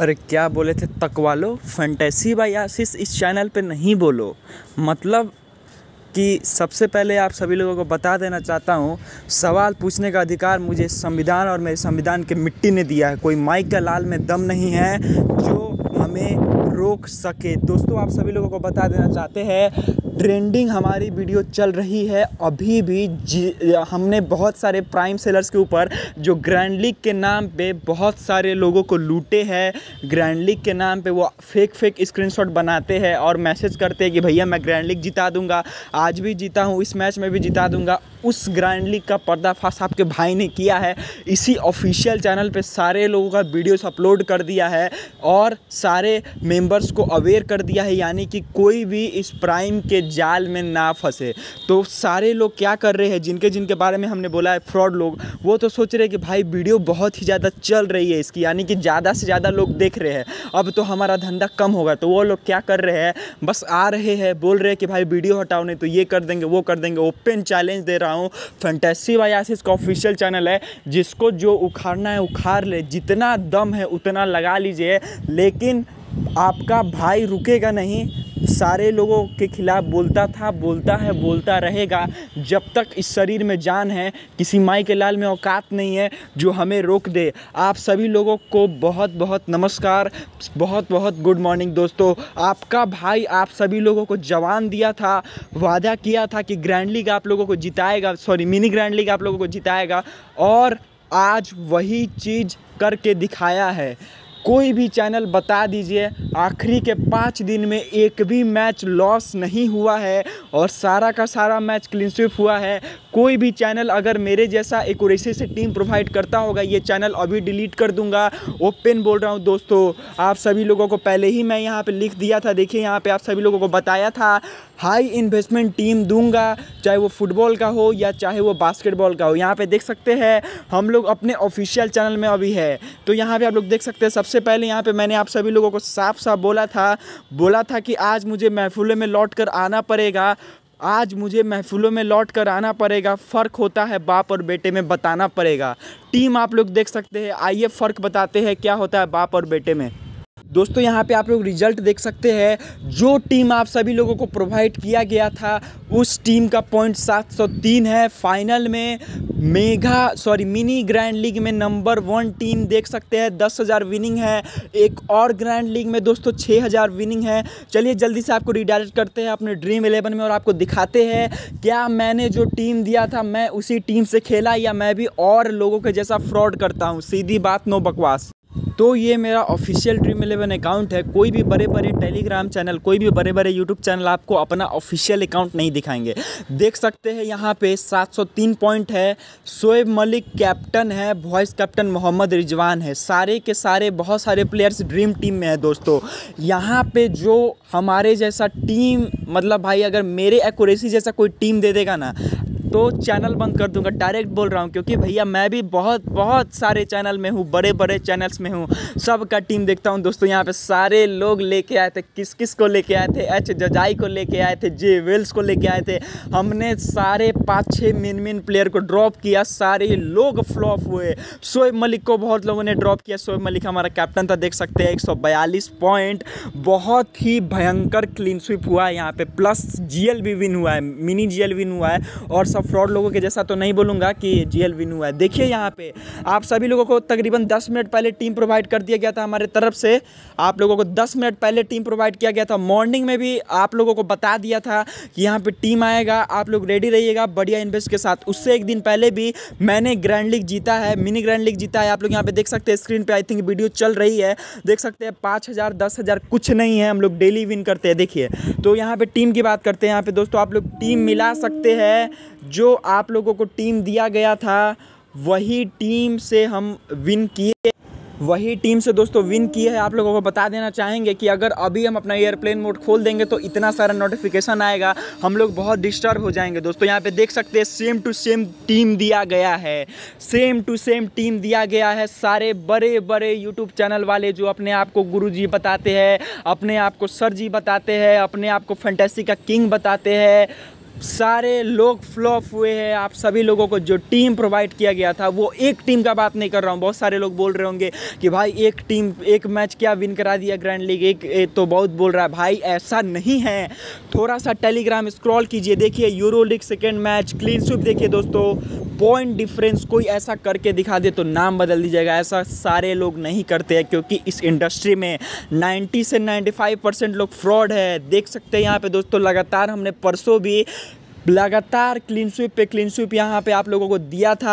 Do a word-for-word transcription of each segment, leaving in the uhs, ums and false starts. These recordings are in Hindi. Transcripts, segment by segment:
अरे क्या बोले थे तकवालो, फैंटेसी बाय आशीष इस चैनल पे नहीं बोलो। मतलब कि सबसे पहले आप सभी लोगों को बता देना चाहता हूँ, सवाल पूछने का अधिकार मुझे संविधान और मेरे संविधान के मिट्टी ने दिया है। कोई माइक का लाल में दम नहीं है जो हमें रोक सके। दोस्तों आप सभी लोगों को बता देना चाहते हैं, ट्रेंडिंग हमारी वीडियो चल रही है अभी भी। जी हमने बहुत सारे प्राइम सेलर्स के ऊपर जो ग्रैंड लीग के नाम पे बहुत सारे लोगों को लूटे हैं। ग्रैंड लीग के नाम पे वो फेक फेक स्क्रीनशॉट बनाते हैं और मैसेज करते हैं कि भैया मैं ग्रैंड लीग जिता दूंगा, आज भी जीता हूँ, इस मैच में भी जिता दूंगा। उस ग्रैंड लीग का पर्दाफाश आपके भाई ने किया है। इसी ऑफिशियल चैनल पर सारे लोगों का वीडियोस अपलोड कर दिया है और सारे मेम्बर्स को अवेयर कर दिया है, यानी कि कोई भी इस प्राइम के जाल में ना फंसे। तो सारे लोग क्या कर रहे हैं, जिनके जिनके बारे में हमने बोला है फ्रॉड लोग, वो तो सोच रहे हैं कि भाई वीडियो बहुत ही ज़्यादा चल रही है इसकी, यानी कि ज़्यादा से ज़्यादा लोग देख रहे हैं, अब तो हमारा धंधा कम होगा। तो वो लोग क्या कर रहे हैं, बस आ रहे हैं, बोल रहे हैं कि भाई वीडियो हटाओ नहीं तो ये कर देंगे वो कर देंगे। ओपन चैलेंज दे रहा हूँ, फैंटेसी बाय आशीष का ऑफिशियल चैनल है, जिसको जो उखाड़ना है उखाड़ ले, जितना दम है उतना लगा लीजिए, लेकिन आपका भाई रुकेगा नहीं। सारे लोगों के खिलाफ बोलता था, बोलता है, बोलता रहेगा जब तक इस शरीर में जान है। किसी माई के लाल में औकात नहीं है जो हमें रोक दे। आप सभी लोगों को बहुत बहुत नमस्कार, बहुत बहुत गुड मॉर्निंग। दोस्तों आपका भाई आप सभी लोगों को जवान दिया था, वादा किया था कि ग्रैंड लीग आप लोगों को जिताएगा, सॉरी मिनी ग्रैंड लीग आप लोगों को जिताएगा, और आज वही चीज़ करके दिखाया है। कोई भी चैनल बता दीजिए, आखिरी के पाँच दिन में एक भी मैच लॉस नहीं हुआ है और सारा का सारा मैच क्लीन स्वीप हुआ है। कोई भी चैनल अगर मेरे जैसा एक्यूरेसी से टीम प्रोवाइड करता होगा, ये चैनल अभी डिलीट कर दूंगा। ओपन बोल रहा हूँ दोस्तों, आप सभी लोगों को पहले ही मैं यहाँ पे लिख दिया था, देखिए यहाँ पे आप सभी लोगों को बताया था, हाई इन्वेस्टमेंट टीम दूंगा, चाहे वो फुटबॉल का हो या चाहे वो बास्केटबॉल का हो। यहाँ पे देख सकते हैं हम लोग अपने ऑफिशियल चैनल में अभी है, तो यहाँ पे आप लोग देख सकते हैं। सबसे पहले यहाँ पे मैंने आप सभी लोगों को साफ साफ बोला था, बोला था कि आज मुझे महफिलों में लौट कर आना पड़ेगा, आज मुझे महफिलों में लौट कर आना पड़ेगा, फ़र्क होता है बाप और बेटे में बताना पड़ेगा। टीम आप लोग देख सकते हैं, आइए फ़र्क बताते हैं क्या होता है बाप और बेटे में। दोस्तों यहाँ पे आप लोग रिजल्ट देख सकते हैं, जो टीम आप सभी लोगों को प्रोवाइड किया गया था उस टीम का पॉइंट सात सौ तीन है। फाइनल में mega sorry mini grand league में नंबर वन टीम देख सकते हैं, दस हज़ार विनिंग है। एक और ग्रैंड लीग में दोस्तों छः हज़ार विनिंग है। चलिए जल्दी से आपको रिडायरेक्ट करते हैं अपने ड्रीम इलेवन में और आपको दिखाते हैं क्या मैंने जो टीम दिया था मैं उसी टीम से खेला या मैं भी और लोगों के जैसा फ्रॉड करता हूँ। सीधी बात, नो बकवास। तो ये मेरा ऑफिशियल ड्रीम इलेवन अकाउंट है। कोई भी बड़े बड़े टेलीग्राम चैनल, कोई भी बड़े बड़े यूट्यूब चैनल आपको अपना ऑफिशियल अकाउंट नहीं दिखाएंगे। देख सकते हैं यहाँ पे सात सौ तीन पॉइंट है, शोएब मलिक कैप्टन है, वॉइस कैप्टन मोहम्मद रिजवान है, सारे के सारे बहुत सारे प्लेयर्स ड्रीम टीम में है। दोस्तों यहाँ पे जो हमारे जैसा टीम, मतलब भाई अगर मेरे एक्यूरेसी जैसा कोई टीम दे देगा ना तो चैनल बंद कर दूंगा, डायरेक्ट बोल रहा हूँ, क्योंकि भैया मैं भी बहुत बहुत सारे चैनल में हूँ, बड़े बड़े चैनल्स में हूँ, सबका टीम देखता हूँ। दोस्तों यहाँ पे सारे लोग लेके आए थे, किस किस को लेके आए थे, एच जजाई को लेके आए थे, जे वेल्स को लेके आए थे। हमने सारे पाँच छः मेन मेन प्लेयर को ड्रॉप किया, सारे लोग फ्लॉप हुए। शोएब मलिक को बहुत लोगों ने ड्रॉप किया, शोएब मलिक हमारा कैप्टन था, देख सकते हैं एक सौ बयालीस पॉइंट, बहुत ही भयंकर क्लीन स्वीप हुआ है यहाँ पर, प्लस जी एल भी विन हुआ है, मिनी जी एल विन हुआ है, और फ्रॉड लोगों के जैसा तो नहीं बोलूंगा कि जीएल विन हुआ है। देखिए यहाँ पे आप सभी लोगों को तकरीबन दस मिनट पहले टीम प्रोवाइड कर दिया गया था हमारे तरफ से, आप लोगों को दस मिनट पहले टीम प्रोवाइड किया गया था। मॉर्निंग में भी आप लोगों को बता दिया था कि यहाँ पे टीम आएगा, आप लोग रेडी रहिएगा बढ़िया इन्वेस्ट के साथ। उससे एक दिन पहले भी मैंने ग्रैंड लीग जीता है, मिनी ग्रैंड लीग जीता है। आप लोग यहाँ पे देख सकते हैं स्क्रीन पर, आई थिंक वीडियो चल रही है, देख सकते हैं पाँच हज़ार दस हज़ार कुछ नहीं है, हम लोग डेली विन करते हैं। देखिए तो यहाँ पर टीम की बात करते हैं, यहाँ पर दोस्तों आप लोग टीम मिला सकते हैं, जो आप लोगों को टीम दिया गया था वही टीम से हम विन किए, वही टीम से दोस्तों विन किए हैं। आप लोगों को बता देना चाहेंगे कि अगर अभी हम अपना एयरप्लेन मोड खोल देंगे तो इतना सारा नोटिफिकेशन आएगा, हम लोग बहुत डिस्टर्ब हो जाएंगे। दोस्तों यहाँ पे देख सकते हैं सेम टू सेम टीम दिया गया है, सेम टू सेम टीम दिया गया है। सारे बड़े बड़े यूट्यूब चैनल वाले जो अपने आप को गुरु जी बताते हैं, अपने आप को सर जी बताते हैं, अपने आप को फैंटेसी का किंग बताते हैं, सारे लोग फ्लॉप हुए हैं। आप सभी लोगों को जो टीम प्रोवाइड किया गया था, वो एक टीम का बात नहीं कर रहा हूँ। बहुत सारे लोग बोल रहे होंगे कि भाई एक टीम एक मैच क्या विन करा दिया ग्रैंड लीग, एक, एक तो बहुत बोल रहा है। भाई ऐसा नहीं है, थोड़ा सा टेलीग्राम स्क्रॉल कीजिए, देखिए Euro league second match clean sweep देखिए दोस्तों, पॉइंट डिफरेंस कोई ऐसा करके दिखा दे तो नाम बदल दीजिएगा। ऐसा सारे लोग नहीं करते हैं क्योंकि इस इंडस्ट्री में नब्बे से पचानवे परसेंट लोग फ्रॉड है। देख सकते हैं यहाँ पे दोस्तों, लगातार हमने परसों भी लगातार क्लीन स्वीप पे क्लीन स्वीप यहाँ पे आप लोगों को दिया था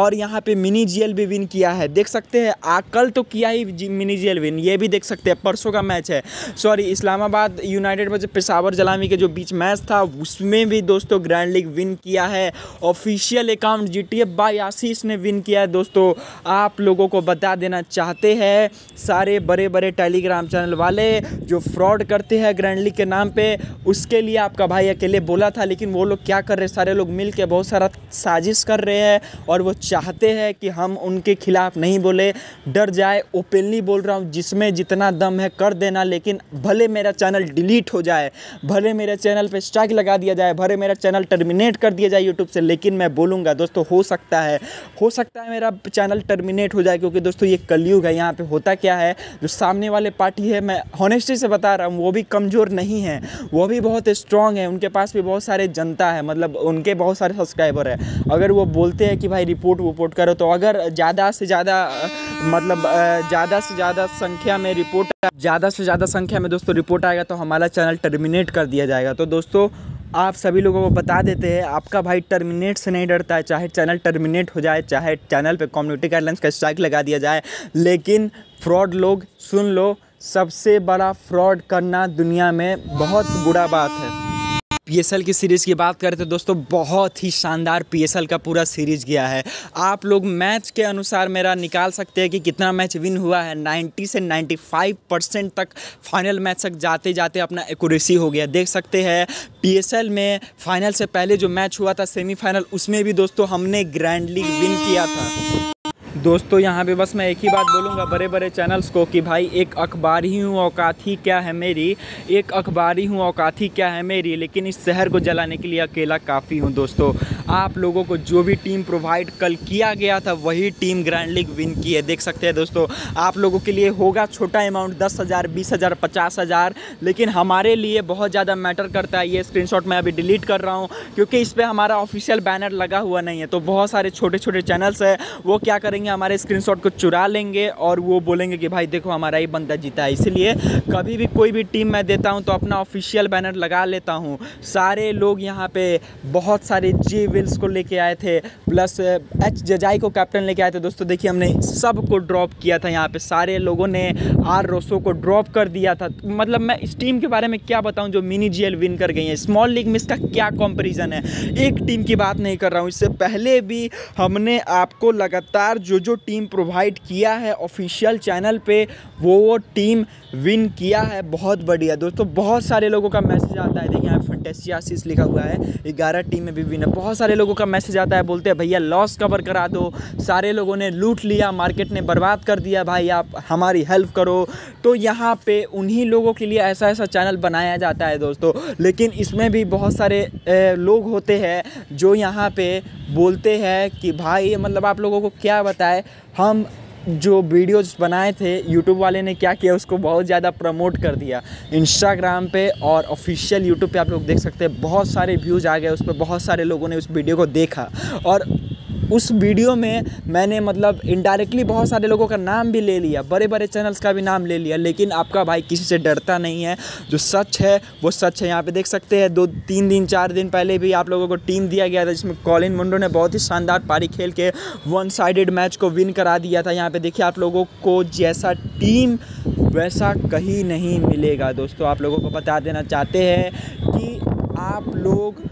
और यहाँ पे मिनी जीएल भी विन किया है। देख सकते हैं आ कल तो किया ही मिनी जीएल विन, ये भी देख सकते हैं। परसों का मैच है, सॉरी इस्लामाबाद यूनाइटेड में जो पेशावर जलामी के जो बीच मैच था उसमें भी दोस्तों ग्रैंड लीग विन किया है। Official account GTF by Ashish ने विन किया है। दोस्तों आप लोगों को बता देना चाहते हैं सारे बड़े बड़े टेलीग्राम चैनल वाले जो फ्रॉड करते हैं ग्रैंड लीग के नाम पर, उसके लिए आपका भाई अकेले बोला था, लेकिन वो लोग क्या कर रहे हैं, सारे लोग मिल के बहुत सारा साजिश कर रहे हैं और वो चाहते हैं कि हम उनके खिलाफ नहीं बोले, डर जाए। ओपनली बोल रहा हूँ, जिसमें जितना दम है कर देना, लेकिन भले मेरा चैनल डिलीट हो जाए, भले मेरे चैनल पे स्ट्राइक लगा दिया जाए, भले मेरा चैनल टर्मिनेट कर दिया जाए यूट्यूब से, लेकिन मैं बोलूँगा दोस्तों। हो सकता है हो सकता है मेरा चैनल टर्मिनेट हो जाए, क्योंकि दोस्तों ये कलयुग है। यहाँ पर होता क्या है, जो सामने वाले पार्टी है, मैं हॉनेस्टी से बता रहा हूँ, वो भी कमज़ोर नहीं है, वो भी बहुत स्ट्रांग है, उनके पास भी बहुत सारे जनता है, मतलब उनके बहुत सारे सब्सक्राइबर है। अगर वो बोलते हैं कि भाई रिपोर्ट वोपोर्ट करो, तो अगर ज़्यादा से ज़्यादा मतलब ज़्यादा से ज़्यादा संख्या में रिपोर्ट ज़्यादा से ज़्यादा संख्या में दोस्तों रिपोर्ट आएगा तो हमारा चैनल टर्मिनेट कर दिया जाएगा। तो दोस्तों आप सभी लोगों को बता देते हैं, आपका भाई टर्मिनेट से नहीं डरता है, चाहे चैनल टर्मिनेट हो जाए, चाहे चैनल पर कम्युनिटी गाइडलाइंस का स्ट्राइक लगा दिया जाए, लेकिन फ्रॉड लोग सुन लो, सबसे बड़ा फ्रॉड करना दुनिया में बहुत बुरा बात है। पीएसएल की सीरीज़ की बात करें तो दोस्तों बहुत ही शानदार पीएसएल का पूरा सीरीज़ गया है। आप लोग मैच के अनुसार मेरा निकाल सकते हैं कि कितना मैच विन हुआ है। नब्बे से पचानवे परसेंट तक फाइनल मैच तक जाते जाते अपना एक्यूरेसी हो गया। देख सकते हैं पीएसएल में फाइनल से पहले जो मैच हुआ था सेमीफाइनल, उसमें भी दोस्तों हमने ग्रैंड लीग विन किया था। दोस्तों यहाँ पे बस मैं एक ही बात बोलूँगा बड़े बड़े चैनल्स को कि भाई एक अखबार ही हूँ औकात ही क्या है मेरी, एक अखबार ही हूँ औकात ही क्या है मेरी, लेकिन इस शहर को जलाने के लिए अकेला काफ़ी हूँ। दोस्तों आप लोगों को जो भी टीम प्रोवाइड कल किया गया था, वही टीम ग्रैंड लीग विन की है। देख सकते हैं दोस्तों, आप लोगों के लिए होगा छोटा अमाउंट, दस हज़ार बीस हज़ार पचास हज़ार, लेकिन हमारे लिए बहुत ज़्यादा मैटर करता है। ये स्क्रीनशॉट मैं अभी डिलीट कर रहा हूँ क्योंकि इस पर हमारा ऑफिशियल बैनर लगा हुआ नहीं है। तो बहुत सारे छोटे छोटे चैनल्स हैं, वो क्या करेंगे, हमारे स्क्रीनशॉट को चुरा लेंगे और वो बोलेंगे कि भाई देखो हमारा ही बंदा जीता है। इसलिए कभी भी कोई भी टीम मैं देता हूं तो अपना ऑफिशियल बैनर लगा लेता हूं। सारे लोग यहां पे बहुत सारे जे विल्स को लेके आए थे, प्लस एच जजाई को कैप्टन लेके आए थे। दोस्तों देखिए हमने सबको ड्रॉप किया था, यहाँ पे सारे लोगों ने आर रोसो को ड्रॉप कर दिया था। मतलब मैं इस टीम के बारे में क्या बताऊँ जो मिनी जी एल विन कर गई है। स्मॉल लीग में इसका क्या कॉम्पेरिजन है, एक टीम की बात नहीं कर रहा हूँ, इससे पहले भी हमने आपको लगातार जो जो टीम प्रोवाइड किया है ऑफिशियल चैनल पे, वो वो टीम विन किया है। बहुत बढ़िया दोस्तों, बहुत सारे लोगों का मैसेज आता है, देखिए यहाँ फैंटेसी आशीष लिखा हुआ है, ग्यारह टीम में भी विन है। बहुत सारे लोगों का मैसेज आता है, बोलते हैं भैया लॉस कवर करा दो, सारे लोगों ने लूट लिया, मार्केट ने बर्बाद कर दिया, भाई आप हमारी हेल्प करो। तो यहाँ पे उन्हीं लोगों के लिए ऐसा ऐसा चैनल बनाया जाता है दोस्तों, लेकिन इसमें भी बहुत सारे ए, लोग होते हैं जो यहाँ पर बोलते हैं कि भाई मतलब आप लोगों को क्या बताएं, हम जो वीडियोस बनाए थे यूट्यूब वाले ने क्या किया, उसको बहुत ज़्यादा प्रमोट कर दिया इंस्टाग्राम पे और ऑफिशियल यूट्यूब पे। आप लोग देख सकते हैं बहुत सारे व्यूज़ आ गए उस पर, बहुत सारे लोगों ने उस वीडियो को देखा और उस वीडियो में मैंने मतलब इनडायरेक्टली बहुत सारे लोगों का नाम भी ले लिया, बड़े बड़े चैनल्स का भी नाम ले लिया। लेकिन आपका भाई किसी से डरता नहीं है, जो सच है वो सच है। यहाँ पे देख सकते हैं दो तीन दिन चार दिन पहले भी आप लोगों को टीम दिया गया था, जिसमें कॉलिन मुंडो ने बहुत ही शानदार पारी खेल के वन साइडेड मैच को विन करा दिया था। यहाँ पर देखिए आप लोगों को जैसा टीम वैसा कहीं नहीं मिलेगा। दोस्तों आप लोगों को बता देना चाहते हैं कि आप लोग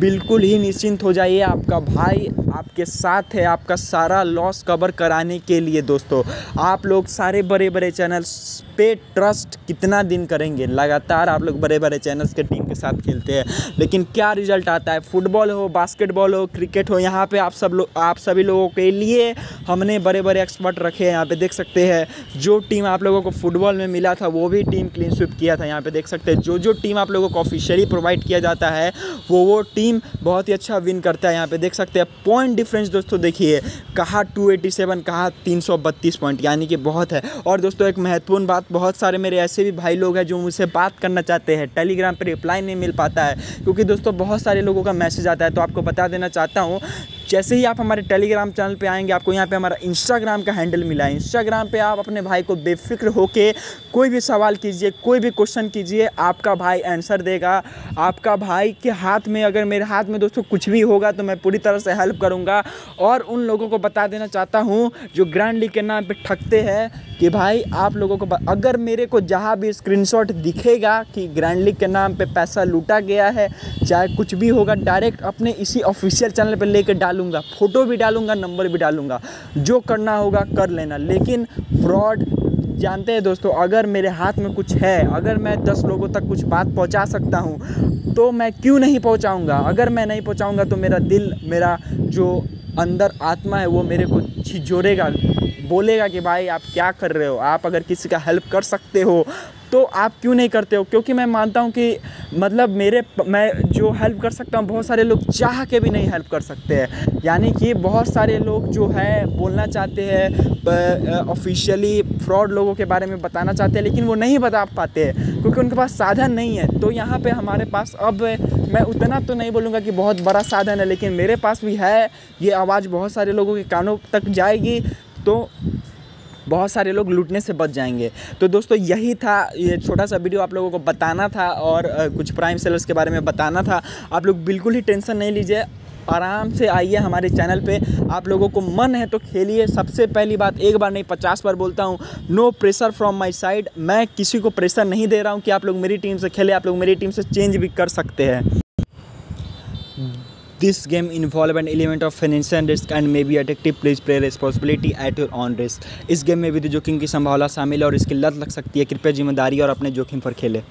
बिल्कुल ही निश्चिंत हो जाइए, आपका भाई आपके साथ है आपका सारा लॉस कवर कराने के लिए। दोस्तों आप लोग सारे बड़े बड़े चैनल्स पे ट्रस्ट कितना दिन करेंगे? लगातार आप लोग बड़े बड़े चैनल्स के टीम के साथ खेलते हैं, लेकिन क्या रिजल्ट आता है? फुटबॉल हो, बास्केटबॉल हो, क्रिकेट हो, यहाँ पे आप सब लोग आप सभी लोगों के लिए हमने बड़े बड़े एक्सपर्ट रखे हैं। यहाँ पे देख सकते हैं जो टीम आप लोगों को फुटबॉल में मिला था वो भी टीम क्लीन स्वीप किया था। यहाँ पे देख सकते हैं जो जो टीम आप लोगों को ऑफिशियली प्रोवाइड किया जाता है वो वो टीम बहुत ही अच्छा विन करता है। यहाँ पे देख सकते हैं पॉइंट डिफरेंस दोस्तों देखिए, कहाँ टू एटी सेवन, कहाँ तीन सौ बत्तीस पॉइंट, यानी कि बहुत है। और दोस्तों एक महत्वपूर्ण बात, बहुत सारे मेरे ऐसे भी भाई लोग हैं जो मुझसे बात करना चाहते हैं, टेलीग्राम पर रिप्लाई नहीं मिल पाता है क्योंकि दोस्तों बहुत सारे लोगों का मैसेज आता है। तो आपको बता देना चाहता हूँ, जैसे ही आप हमारे टेलीग्राम चैनल पे आएंगे आपको यहाँ पे हमारा इंस्टाग्राम का हैंडल मिला है। इंस्टाग्राम पे आप अपने भाई को बेफिक्र होके कोई भी सवाल कीजिए, कोई भी क्वेश्चन कीजिए, आपका भाई आंसर देगा। आपका भाई के हाथ में, अगर मेरे हाथ में दोस्तों कुछ भी होगा तो मैं पूरी तरह से हेल्प करूँगा। और उन लोगों को बता देना चाहता हूँ जो ग्रैंड लीग के नाम पर ठगते हैं कि भाई आप लोगों को, अगर मेरे को जहाँ भी स्क्रीनशॉट दिखेगा कि ग्रैंड लीग के नाम पर पैसा लूटा गया है, चाहे कुछ भी होगा, डायरेक्ट अपने इसी ऑफिशियल चैनल पर लेकर डालूँ, फोटो भी डालूंगा, नंबर भी डालूंगा, जो करना होगा कर लेना। लेकिन फ्रॉड जानते हैं दोस्तों, अगर मेरे हाथ में कुछ है, अगर मैं दस लोगों तक कुछ बात पहुंचा सकता हूं तो मैं क्यों नहीं पहुंचाऊंगा? अगर मैं नहीं पहुंचाऊंगा तो मेरा दिल, मेरा जो अंदर आत्मा है वो मेरे को झिझोरेगा, बोलेगा कि भाई आप क्या कर रहे हो, आप अगर किसी का हेल्प कर सकते हो तो आप क्यों नहीं करते हो? क्योंकि मैं मानता हूं कि मतलब मेरे मैं जो हेल्प कर सकता हूं, बहुत सारे लोग चाह के भी नहीं हेल्प कर सकते हैं। यानी कि बहुत सारे लोग जो है बोलना चाहते हैं ऑफिशियली, फ्रॉड लोगों के बारे में बताना चाहते हैं, लेकिन वो नहीं बता पाते हैं क्योंकि उनके पास साधन नहीं है। तो यहाँ पर हमारे पास, अब मैं उतना तो नहीं बोलूँगा कि बहुत बड़ा साधन है, लेकिन मेरे पास भी है। ये आवाज़ बहुत सारे लोगों के कानों तक जाएगी तो बहुत सारे लोग लूटने से बच जाएंगे। तो दोस्तों यही था, ये छोटा सा वीडियो आप लोगों को बताना था और कुछ प्राइम सेलर्स के बारे में बताना था। आप लोग बिल्कुल ही टेंशन नहीं लीजिए, आराम से आइए हमारे चैनल पे। आप लोगों को मन है तो खेलिए। सबसे पहली बात, एक बार नहीं पचास बार बोलता हूँ, no pressure from my side. मैं किसी को प्रेशर नहीं दे रहा हूँ कि आप लोग मेरी टीम से खेले, आप लोग मेरी टीम से चेंज भी कर सकते हैं। This game involve an element of financial risk and may be addictive. Please play responsibility at your own risk. इस गेम में वित्तीय जोखिम की संभावना शामिल है और इसकी लत लग सकती है। कृपया जिम्मेदारी और अपने जोखिम पर खेलें।